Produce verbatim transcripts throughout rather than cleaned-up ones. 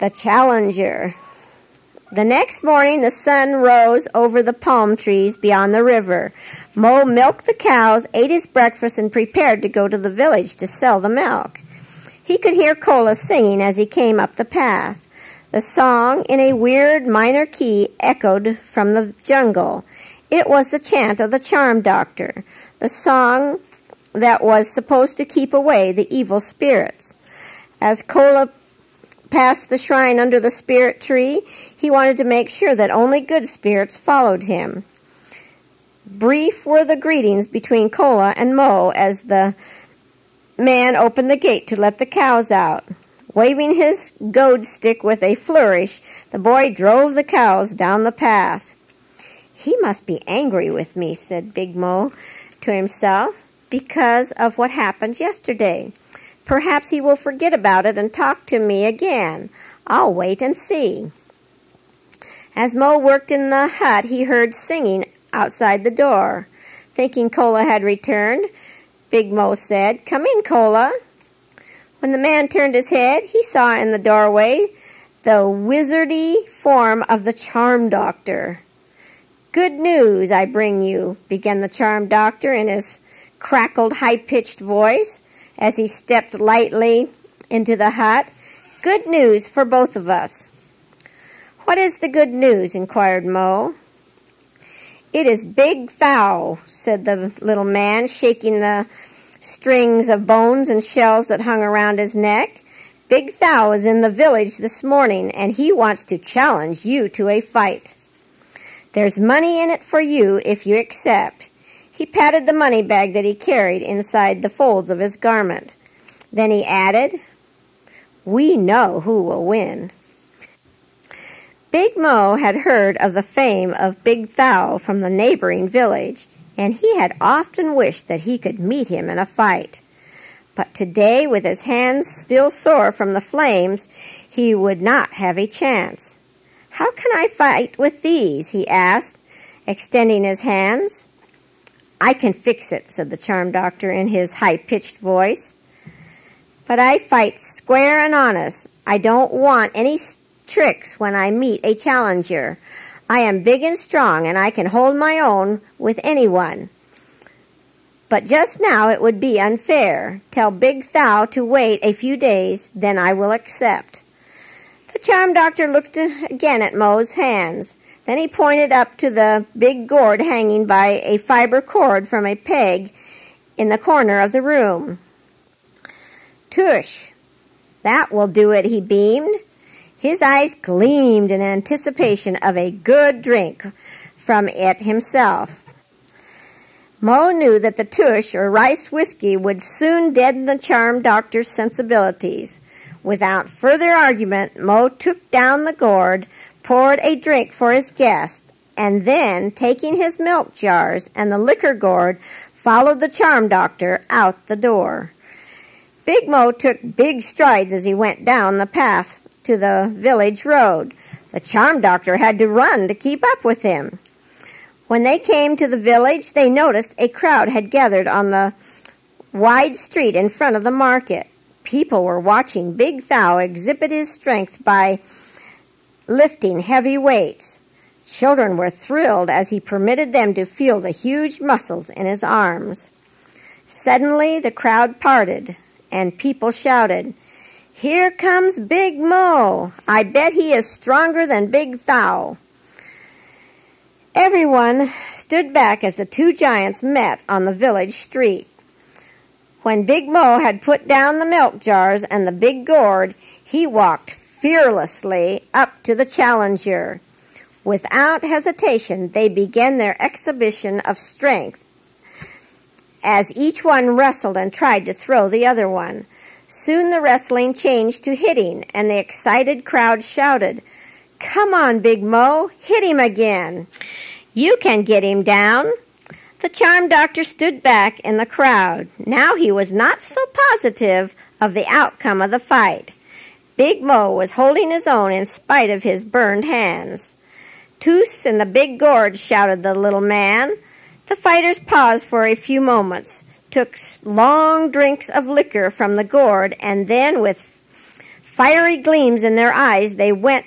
the Challenger. The next morning, the sun rose over the palm trees beyond the river. Mo milked the cows, ate his breakfast, and prepared to go to the village to sell the milk. He could hear Kola singing as he came up the path. The song, in a weird minor key, echoed from the jungle. It was the chant of the Charm Doctor, the song that was supposed to keep away the evil spirits. As Kola past the shrine under the spirit tree, he wanted to make sure that only good spirits followed him. Brief were the greetings between Kola and Mo as the man opened the gate to let the cows out. Waving his goad stick with a flourish, the boy drove the cows down the path. "He must be angry with me," said Big Mo to himself, "because of what happened yesterday. Perhaps he will forget about it and talk to me again. I'll wait and see." As Mo worked in the hut, he heard singing outside the door. Thinking Kola had returned, Big Mo said, "Come in, Kola." When the man turned his head, he saw in the doorway the wizardy form of the Charm Doctor. "Good news I bring you," began the Charm Doctor in his crackled, high-pitched voice, as he stepped lightly into the hut. "Good news for both of us." "What is the good news?" inquired Mo. "It is Big Thau," said the little man, shaking the strings of bones and shells that hung around his neck. "Big Thau is in the village this morning, and he wants to challenge you to a fight. There's money in it for you if you accept." He patted the money bag that he carried inside the folds of his garment. Then he added, "We know who will win." Big Mo had heard of the fame of Big Thau from the neighboring village, and he had often wished that he could meet him in a fight. But today, with his hands still sore from the flames, he would not have a chance. "How can I fight with these?" he asked, extending his hands. "I can fix it," said the Charm Doctor in his high-pitched voice. "But I fight square and honest. I don't want any tricks when I meet a challenger. I am big and strong, and I can hold my own with anyone. But just now it would be unfair. Tell Big Thau to wait a few days, then I will accept." The Charm Doctor looked again at Mo's hands. Then he pointed up to the big gourd hanging by a fiber cord from a peg in the corner of the room. "Tush, that will do it," he beamed. His eyes gleamed in anticipation of a good drink from it himself. Mo knew that the tush, or rice whiskey, would soon deaden the Charm Doctor's sensibilities. Without further argument, Mo took down the gourd, poured a drink for his guest, and then, taking his milk jars and the liquor gourd, followed the Charm Doctor out the door. Big Mo took big strides as he went down the path to the village road. The Charm Doctor had to run to keep up with him. When they came to the village, they noticed a crowd had gathered on the wide street in front of the market. People were watching Big Thau exhibit his strength by lifting heavy weights. Children were thrilled as he permitted them to feel the huge muscles in his arms. Suddenly, the crowd parted, and people shouted, "Here comes Big Mo! I bet he is stronger than Big Thau!" Everyone stood back as the two giants met on the village street. When Big Mo had put down the milk jars and the big gourd, he walked fearlessly up to the challenger. Without hesitation, they began their exhibition of strength as each one wrestled and tried to throw the other one. Soon the wrestling changed to hitting, and the excited crowd shouted, "Come on, Big Mo, hit him again. You can get him down." The Charm Doctor stood back in the crowd. Now he was not so positive of the outcome of the fight. Big Mo was holding his own in spite of his burned hands. "Toos and the big gourd," shouted the little man. The fighters paused for a few moments, took long drinks of liquor from the gourd, and then, with fiery gleams in their eyes, they went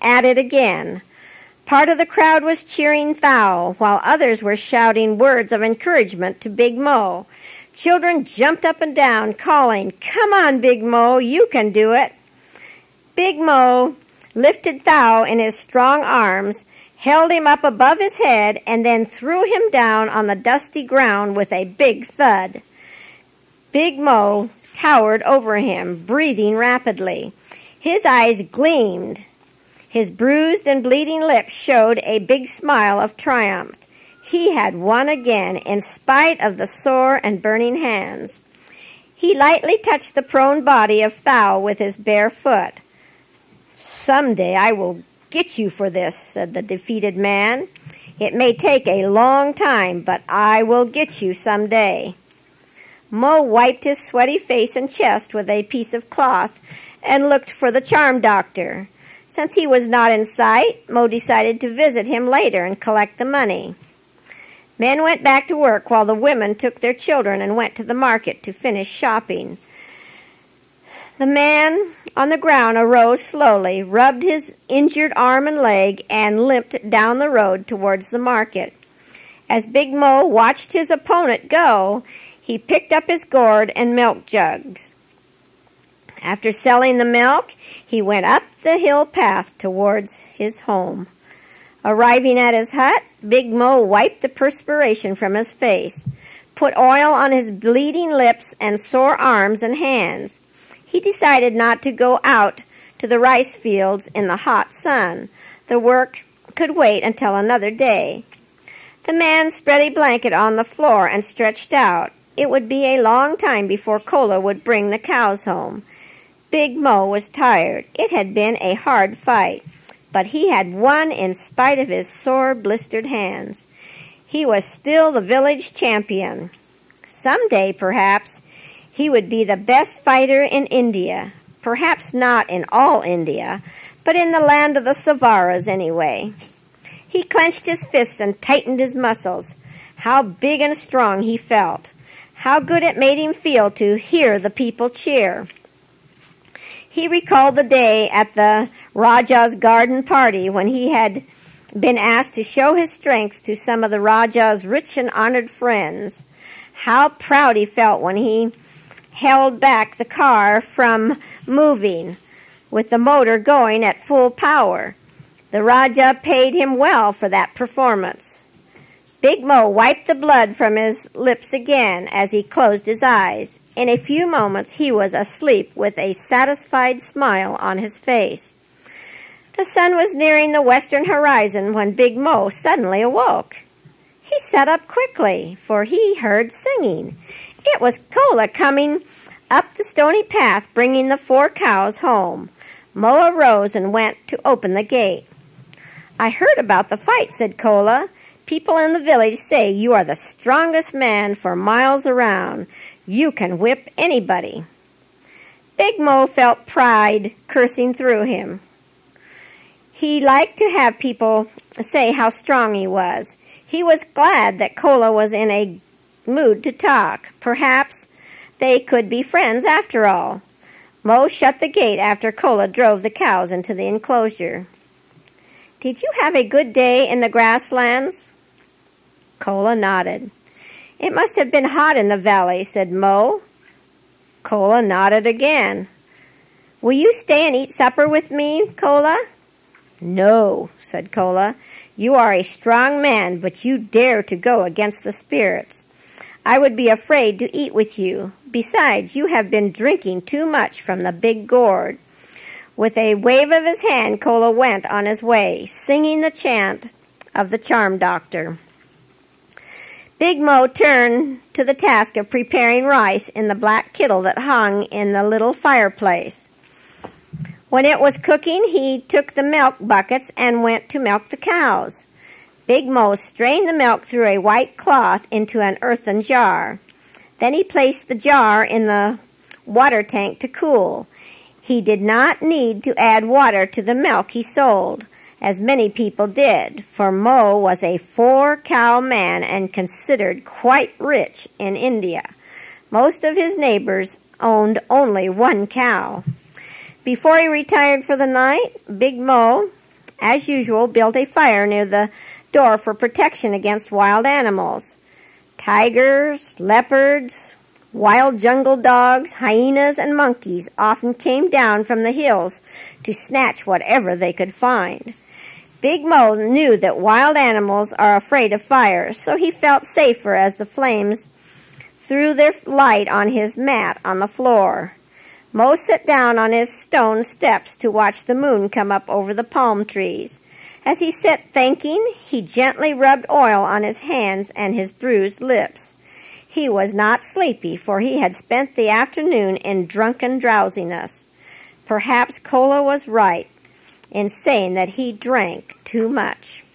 at it again. Part of the crowd was cheering Thau, while others were shouting words of encouragement to Big Mo. Children jumped up and down, calling, "Come on, Big Mo, you can do it." Big Mo lifted Thau in his strong arms, held him up above his head, and then threw him down on the dusty ground with a big thud. Big Mo towered over him, breathing rapidly. His eyes gleamed. His bruised and bleeding lips showed a big smile of triumph. He had won again, in spite of the sore and burning hands. He lightly touched the prone body of Thau with his bare foot. "Someday I will get you for this," said the defeated man. "It may take a long time, but I will get you someday." Mo wiped his sweaty face and chest with a piece of cloth and looked for the Charm Doctor. Since he was not in sight, Mo decided to visit him later and collect the money. Men went back to work while the women took their children and went to the market to finish shopping. The man on the ground arose slowly, rubbed his injured arm and leg, and limped down the road towards the market. As Big Mo watched his opponent go, he picked up his gourd and milk jugs. After selling the milk, he went up the hill path towards his home. Arriving at his hut, Big Mo wiped the perspiration from his face, put oil on his bleeding lips and sore arms and hands. He decided not to go out to the rice fields in the hot sun. The work could wait until another day. The man spread a blanket on the floor and stretched out. It would be a long time before Kola would bring the cows home. Big Mo was tired. It had been a hard fight, but he had won in spite of his sore, blistered hands. He was still the village champion. Someday, perhaps, he would be the best fighter in India. Perhaps not in all India, but in the land of the Savaras anyway. He clenched his fists and tightened his muscles. How big and strong he felt. How good it made him feel to hear the people cheer. He recalled the day at the Raja's garden party when he had been asked to show his strength to some of the Raja's rich and honored friends. How proud he felt when he held back the car from moving with the motor going at full power. The Raja paid him well for that performance. Big Mo wiped the blood from his lips again as he closed his eyes. In a few moments, he was asleep with a satisfied smile on his face. The sun was nearing the western horizon when Big Mo suddenly awoke. He sat up quickly, for he heard singing. It was Kola coming up the stony path, bringing the four cows home. Mo arose and went to open the gate. "I heard about the fight," said Kola. "People in the village say you are the strongest man for miles around. You can whip anybody." Big Mo felt pride coursing through him. He liked to have people say how strong he was. He was glad that Kola was in a mood to talk. Perhaps they could be friends after all. Mo shut the gate after Kola drove the cows into the enclosure. "Did you have a good day in the grasslands?" Kola nodded. "It must have been hot in the valley," said Mo. Kola nodded again. "Will you stay and eat supper with me, Kola?" "No," said Kola. "You are a strong man, but you dare to go against the spirits. I would be afraid to eat with you. Besides, you have been drinking too much from the big gourd." With a wave of his hand, Kola went on his way, singing the chant of the Charm Doctor. Big Mo turned to the task of preparing rice in the black kettle that hung in the little fireplace. When it was cooking, he took the milk buckets and went to milk the cows. Big Mo strained the milk through a white cloth into an earthen jar. Then he placed the jar in the water tank to cool. He did not need to add water to the milk he sold, as many people did, for Mo was a four-cow man and considered quite rich in India. Most of his neighbors owned only one cow. Before he retired for the night, Big Mo, as usual, built a fire near the door for protection against wild animals. Tigers, leopards, wild jungle dogs, hyenas, and monkeys often came down from the hills to snatch whatever they could find. Big Mo knew that wild animals are afraid of fire, so he felt safer as the flames threw their light on his mat on the floor. Mo sat down on his stone steps to watch the moon come up over the palm trees. As he sat thinking, he gently rubbed oil on his hands and his bruised lips. He was not sleepy, for he had spent the afternoon in drunken drowsiness. Perhaps Kola was right in saying that he drank too much.